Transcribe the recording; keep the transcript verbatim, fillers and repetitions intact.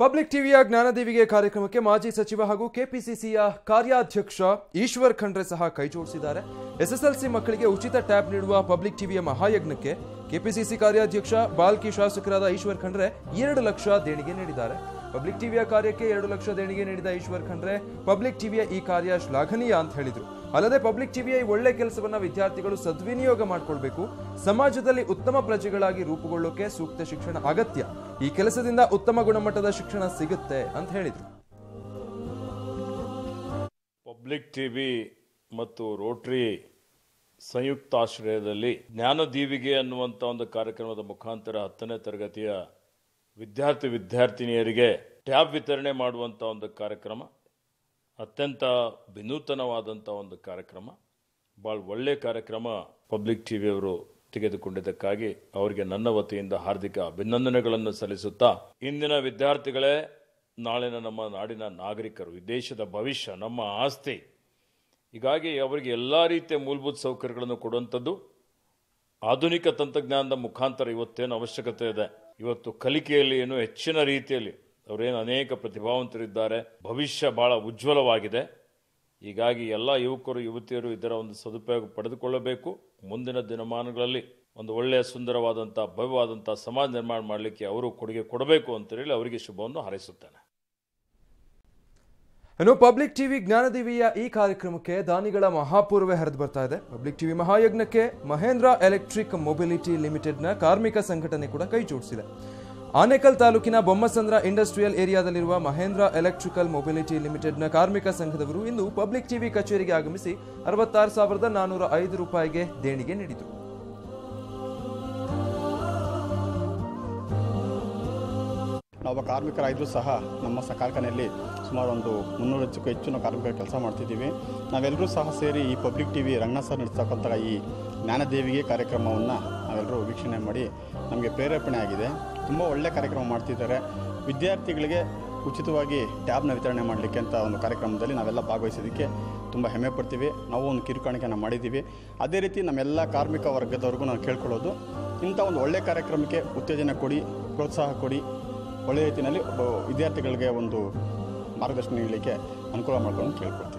Public ಟಿವಿಯ ಜ್ಞಾನದೇವಿಗೆ ಕಾರ್ಯಕ್ರಮಕ್ಕೆ ಮಾಜಿ ಸಚಿವ ಹಾಗೂ ಕೆಪಿಸಿಸಿಯ ಕಾರ್ಯಾಧ್ಯಕ್ಷ ಈಶ್ವರ್ ಖಂಡ್ರೆ ಸಹ ಕೈಜೋಡಿಸಿದ್ದಾರೆ. ಎಸ್ಎಸ್ಎಲ್ಸಿ ಮಕ್ಕಳಿಗೆ ಉಚಿತ ಟ್ಯಾಬ್ ನೀಡುವ ಪಬ್ಲಿಕ್ ಟಿವಿಯ ಮಹಾಯಜ್ಞಕ್ಕೆ ಕೆಪಿಸಿಸಿ ಕಾರ್ಯಾಧ್ಯಕ್ಷ ಬಾಲ್ಕಿ ಶಾಸಕರಾದ ಈಶ್ವರ್ ಖಂಡ್ರೆ ಎರಡು ಲಕ್ಷ ದೇಣಿಗೆ ನೀಡಿದ್ದಾರೆ. ಪಬ್ಲಿಕ್ ಟಿವಿಯ ಕಾರ್ಯಕ್ಕೆ ಎರಡು ಲಕ್ಷ ದೇಣಿಗೆ ನೀಡಿದ ಈಶ್ವರ್ ಖಂಡ್ರೆ ಪಬ್ಲಿಕ್ ಟಿವಿಯ ಈ ಕಾರ್ಯ ಶ್ಲಾಘನೀಯ ಅಂತ ಹೇಳಿದರು. ಅಲ್ಲದೆ ಪಬ್ಲಿಕ್ ಟಿವಿಯ ಈ ಒಳ್ಳೆ ಕೆಲಸವನ್ನ ವಿದ್ಯಾರ್ಥಿಗಳು ಸದ್ವಿನಿಯೋಗ ಮಾಡಿಕೊಳ್ಳಬೇಕು. ಸಮಾಜದಲ್ಲಿ ಉತ್ತಮ ಪ್ರಜೆಗಳಾಗಿ ರೂಪುಗೊಳ್ಳೋಕೆ ಸೂಕ್ತ ಶಿಕ್ಷಣ ಅಗತ್ಯ. ಈ ಕೆಲಸದಿಂದ ಉತ್ತಮ ಗುಣಮಟ್ಟದ ಶಿಕ್ಷಣ ಸಿಗುತ್ತೆ ಅಂತ ಹೇಳಿದರು. ಪಬ್ಲಿಕ್ ಟಿವಿ ಮತ್ತು ರೋಟರಿ ಸಂಯುಕ್ತ ಆಶ್ರಯದಲ್ಲಿ ಜ್ಞಾನದೀವಿಗೆ ಅನ್ನುವಂಥ ಒಂದು ಕಾರ್ಯಕ್ರಮದ ಮುಖಾಂತರ ಹತ್ತನೇ ತರಗತಿಯ ವಿದ್ಯಾರ್ಥಿ ವಿದ್ಯಾರ್ಥಿನಿಯರಿಗೆ ಟ್ಯಾಬ್ ವಿತರಣೆ ಮಾಡುವಂಥ ಒಂದು ಕಾರ್ಯಕ್ರಮ ಅತ್ಯಂತ ವಿನೂತನವಾದಂಥ ಒಂದು ಕಾರ್ಯಕ್ರಮ, ಭಾಳ ಒಳ್ಳೆಯ ಕಾರ್ಯಕ್ರಮ ಪಬ್ಲಿಕ್ ಟಿವಿ ಅವರು ತೆಗೆದುಕೊಂಡಿದ್ದಕ್ಕಾಗಿ ಅವರಿಗೆ ನನ್ನ ವತಿಯಿಂದ ಹಾರ್ದಿಕ ಅಭಿನಂದನೆಗಳನ್ನು ಸಲ್ಲಿಸುತ್ತಾ, ಇಂದಿನ ವಿದ್ಯಾರ್ಥಿಗಳೇ ನಾಳಿನ ನಮ್ಮ ನಾಡಿನ ನಾಗರಿಕರು, ಈ ದೇಶದ ಭವಿಷ್ಯ, ನಮ್ಮ ಆಸ್ತಿ. ಹೀಗಾಗಿ ಅವರಿಗೆ ಎಲ್ಲ ರೀತಿಯ ಮೂಲಭೂತ ಸೌಕರ್ಯಗಳನ್ನು ಕೊಡುವಂಥದ್ದು ಆಧುನಿಕ ತಂತ್ರಜ್ಞಾನದ ಮುಖಾಂತರ ಇವತ್ತೇನು ಅವಶ್ಯಕತೆ ಇದೆ. ಇವತ್ತು ಕಲಿಕೆಯಲ್ಲಿ ಏನು ಹೆಚ್ಚಿನ ರೀತಿಯಲ್ಲಿ ಅವರೇನು ಅನೇಕ ಪ್ರತಿಭಾವಂತರಿದ್ದಾರೆ, ಭವಿಷ್ಯ ಭಾಳ ಉಜ್ವಲವಾಗಿದೆ. ಹೀಗಾಗಿ ಎಲ್ಲ ಯುವಕರು ಯುವತಿಯರು ಇದರ ಒಂದು ಸದುಪಯೋಗ ಪಡೆದುಕೊಳ್ಳಬೇಕು. ಮುಂದಿನ ದಿನಮಾನಗಳಲ್ಲಿ ಒಂದು ಒಳ್ಳೆಯ ಸುಂದರವಾದಂಥ ಭವ್ಯವಾದಂಥ ಸಮಾಜ ನಿರ್ಮಾಣ ಮಾಡಲಿಕ್ಕೆ ಅವರು ಕೊಡುಗೆ ಕೊಡಬೇಕು ಅಂತೇಳಿ ಅವರಿಗೆ ಶುಭವನ್ನು ಹಾರೈಸುತ್ತೇನೆ. ಇನ್ನು ಪಬ್ಲಿಕ್ ಟಿವಿ ಜ್ಞಾನದೇವಿಯ ಈ ಕಾರ್ಯಕ್ರಮಕ್ಕೆ ದಾನಿಗಳ ಮಹಾಪೂರ್ವೆ ಹರಿದು ಬರ್ತಾ ಇದೆ. ಪಬ್ಲಿಕ್ ಟಿವಿ ಮಹಾಯಜ್ಞಕ್ಕೆ ಮಹಿಂದ್ರಾ ಇಲೆಕ್ಟ್ರಿಕ್ ಮೊಬಿಲಿಟಿ ಲಿಮಿಟೆಡ್ನ ಕಾರ್ಮಿಕ ಸಂಘಟನೆ ಕೂಡ ಕೈ ಜೋಡಿಸಿದೆ. ಆನೇಕಲ್ ತಾಲೂಕಿನ ಬೊಮ್ಮಸಂದ್ರ ಇಂಡಸ್ಟ್ರಿಯಲ್ ಏರಿಯಾದಲ್ಲಿರುವ ಮಹಿಂದ್ರಾ ಎಲೆಕ್ಟ್ರಿಕಲ್ ಮೊಬಿಲಿಟಿ ಲಿಮಿಟೆಡ್ನ ಕಾರ್ಮಿಕ ಸಂಘದವರು ಇಂದು ಪಬ್ಲಿಕ್ ಟಿವಿ ಕಚೇರಿಗೆ ಆಗಮಿಸಿ ಅರವತ್ತಾರು ಸಾವಿರದ ನಾನ್ನೂರ ಐದು ರೂಪಾಯಿಗೆ ದೇಣಿಗೆ ನೀಡಿದರು. ನಾವೊಬ್ಬ ಕಾರ್ಮಿಕರಾಗಿದ್ದರೂ ಸಹ ನಮ್ಮ ಸ ಕಾರ್ಖಾನೆಯಲ್ಲಿ ಸುಮಾರು ಒಂದು ಮುನ್ನೂರಕ್ಕೂ ಹೆಚ್ಚು ನಾವು ಕಾರ್ಮಿಕರ ಕೆಲಸ ಮಾಡ್ತಿದ್ದೀವಿ. ನಾವೆಲ್ಲರೂ ಸಹ ಸೇರಿ ಈ ಪಬ್ಲಿಕ್ ಟಿವಿ ರಂಗನಾಥ್ ಸರ್ ನಡೆಸ್ತಕ್ಕಂಥ ಈ ಜ್ಞಾನದೇವಿಗೆ ಕಾರ್ಯಕ್ರಮವನ್ನು ನಾವೆಲ್ಲರೂ ವೀಕ್ಷಣೆ ಮಾಡಿ ನಮಗೆ ಪ್ರೇರೇಪಣೆ ಆಗಿದೆ. ತುಂಬ ಒಳ್ಳೆಯ ಕಾರ್ಯಕ್ರಮ ಮಾಡ್ತಿದ್ದಾರೆ. ವಿದ್ಯಾರ್ಥಿಗಳಿಗೆ ಉಚಿತವಾಗಿ ಟ್ಯಾಬ್ನ ವಿತರಣೆ ಮಾಡಲಿಕ್ಕೆ ಅಂತ ಒಂದು ಕಾರ್ಯಕ್ರಮದಲ್ಲಿ ನಾವೆಲ್ಲ ಭಾಗವಹಿಸೋದಕ್ಕೆ ತುಂಬ ಹೆಮ್ಮೆ ಪಡ್ತೀವಿ. ನಾವು ಒಂದು ಕಿರುಕಾಣಿಕೆಯನ್ನು ಮಾಡಿದ್ದೀವಿ. ಅದೇ ರೀತಿ ನಮ್ಮೆಲ್ಲ ಕಾರ್ಮಿಕ ವರ್ಗದವ್ರಿಗೂ ನಾವು ಕೇಳ್ಕೊಳ್ಳೋದು, ಇಂಥ ಒಂದು ಒಳ್ಳೆಯ ಕಾರ್ಯಕ್ರಮಕ್ಕೆ ಉತ್ತೇಜನ ಕೊಡಿ, ಪ್ರೋತ್ಸಾಹ ಕೊಡಿ, ಒಳ್ಳೆಯ ರೀತಿಯಲ್ಲಿ ವಿದ್ಯಾರ್ಥಿಗಳಿಗೆ ಒಂದು ಮಾರ್ಗದರ್ಶನ ನೀಡಲಿಕ್ಕೆ ಅನುಕೂಲ ಮಾಡ್ಕೊಂಡು ಕೇಳ್ಕೊಳ್ಳಿ.